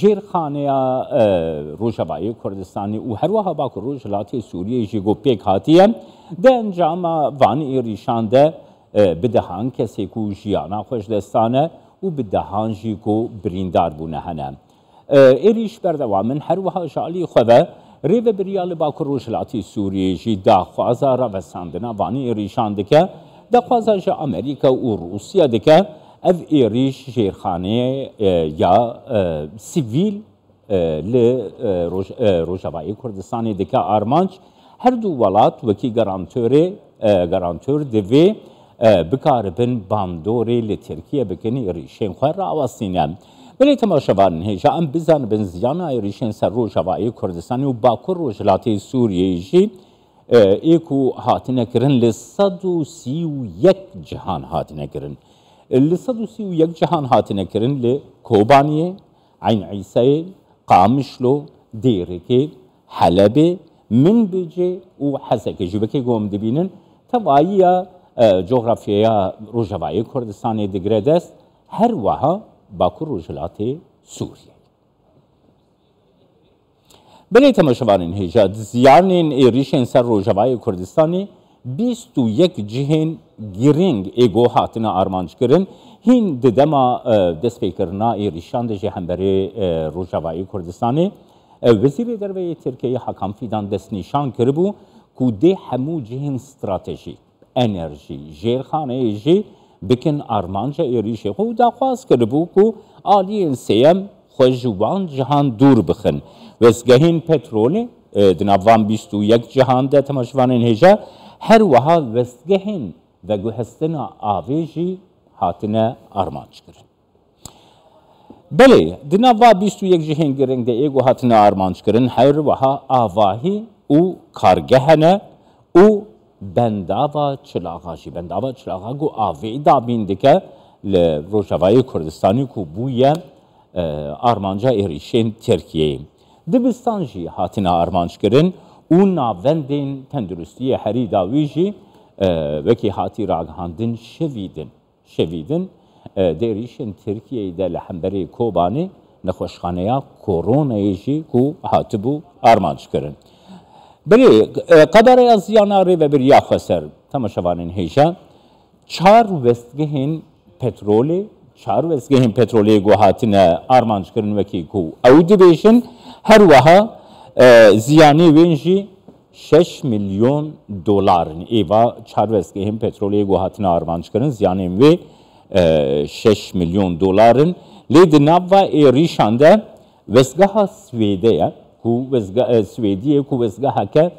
جیرخانه روجاوای کردستانی و هر وها با کروجلاتی سوریه جیگو پیک هاتیم ده انجام وان ایریشان ده بدهان کسی کو جیانا خوشدستانه و بدهان جیگو بریندار بونه هنم. ایریش بردوامن هر وها جالی خواه ریو بریال با کروجلاتی سوریه جی داخوازه روساندنا وان ایریشان دکه دخوازش آمریکا و روسیه دکه از ایریش جیرخانه یا سیویل ل روجاوای کردستانی دکه آرمانچ هر دو ولات وکی گارانتور دوی بکاربن باندوری ل ترکیه بکنی ایریشین خواه را آواستینم. ولی تماشاوان هیچا ام بزن بن زیان ایریشین سر روجاوای کردستانی و باکر روجلاتی سوریه جی ایکو هات نکردن ل131 جهان هات نکردن ل131 جهان هات نکردن ل کوبانیه عین عیسی قامشلو دیرکی حلب من بجه و حسکه جبکی گوم دبینن توایا جغرافیا روجاوای کردستانی دگره دست هر وها باکو روجلات سوریه. بله تماشاوانین هیجاد زیانین ایریشین سر روجاوای کردستانی 21 جهین گرینگ ایگو هاتنا آرمانج کرن هین ددما دست پیکرنا ایریشان ده جهن بری روجاوای کردستانی وزیر دروی ترکیه حکم فیدان دست نشان کربو که ده همو جهین استراتژی انرژی جیرخانه جی بکن آرمانج ایریشی خو دخواست کربو که آلین سیم خوژوان جهان دور بخن وزگهین پترولی دنوان 21 جهان ده تماشوانین هجا هر وها وزگهین و گوهستن آویجی هاتنه آرمانج کرن. بله دنوان 21 جهان گرنگ ده ایگو هاتنه آرمانج کرن هر وها آواهی او کارگهنه او بنداوا چلاغاشی بنداوا چلاغا گو آوی دابینده که روجاوای کردستانی کو بویه آرمانجا ایریشین ترکیه دبستان جی هاتنا آرمانج کرن او ناوندین تندرستی هری داویجی وکی هاتی راگهاندن شویدن دیریشین ترکیه ده لحنبری کوبانی نخوشخانه یا کورونه جی کو هاتبو آرمانج کرن. بلی قدر از زیاناری و بریا خسر تماشوانین هیجا چار وستگهین پترولی چار وزگهین پترولی گو هاتنه آرمانج کرن وکی گو او دبیشن هر وها زیانی وینجی 6 میلیون دلارن ایوا چار وزگهین پترولی گو هاتنه آرمانج کرن زیانی وی 6 میلیون دلارن لیدی نبوه ایریشانده وزگه ها سویده که سویدیه که وزگه ها که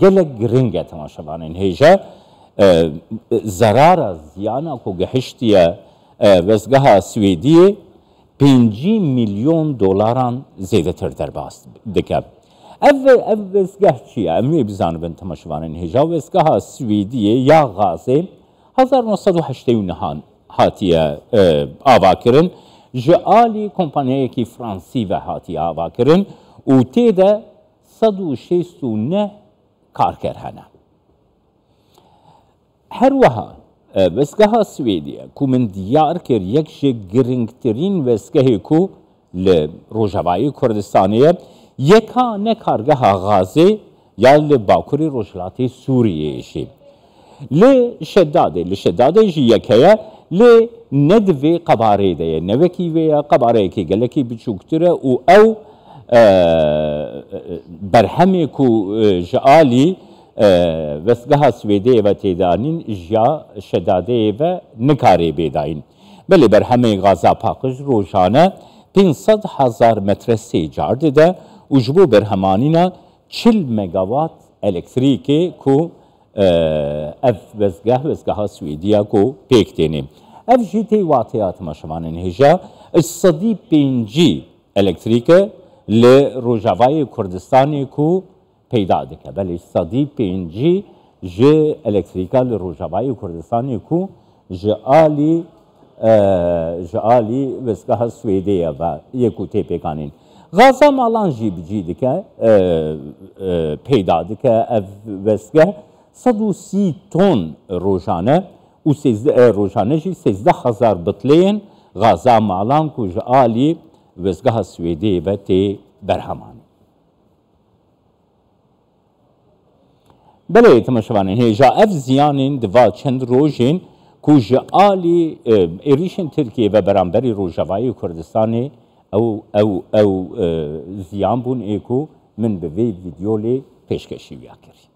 گلگ رنگه تماشوانین هیجا زرار زیانه که گهشتیه وزگه سویدی 5 میلیون دلاران زیده تر درباست دکم. اف وزگه چیه؟ امی بزانو بین تماشوانین هجا وزگه سویدی یا غازی 1989 هاتیه آوا کرن جعالی کمپانیه که فرانسی و هاتیه آوا کرن و تیده 169 کارکر هنه. هر وها وزگه سویدیه که من دیار کر یک جه گرنگترین وزگه که لروجاوای کردستانیه یکا نه کارگه غازی یا لباکوری روجلاتی سوریه شی لشداده جی یکیه لندوی قباره ده نوکی ویه قباره که گلکی بچوکتره و او برهمی که جعالی وزگه سویده و تیدانین جا شداده و نکاره بیداین. بله بر همه غازا پاکش روشانه 500,000 متر سیجارده ده و جبو بر همانینا 40 مگاوات الکتریکی که اف وزگه سویده که پیک دینیم اف جی تیواتیات ما شمانین هجا 150 الکتریک لروجاوای کردستانی کو پیدا دکه بلی صدی پینجی جه الکتریکال روجاوای کردستانی کو جالی وسکه سوئدیا و یکو تپکانین غازا مالان جی بجی دکه پیدا دکه وسکه 130 تن روزانه و 13 روزانه جی 13000 بطلین غازا مالان کو جالی وزگاه سویدی و تی برهمان. بله تماشوانه هیجا اف زیانین دوا چند روژین کج آلی ایریشن ترکیه و برانبری روجاوای کردستانی او زیان بون ایکو من به وی ویدیو لی پیشکشی ویا کرد.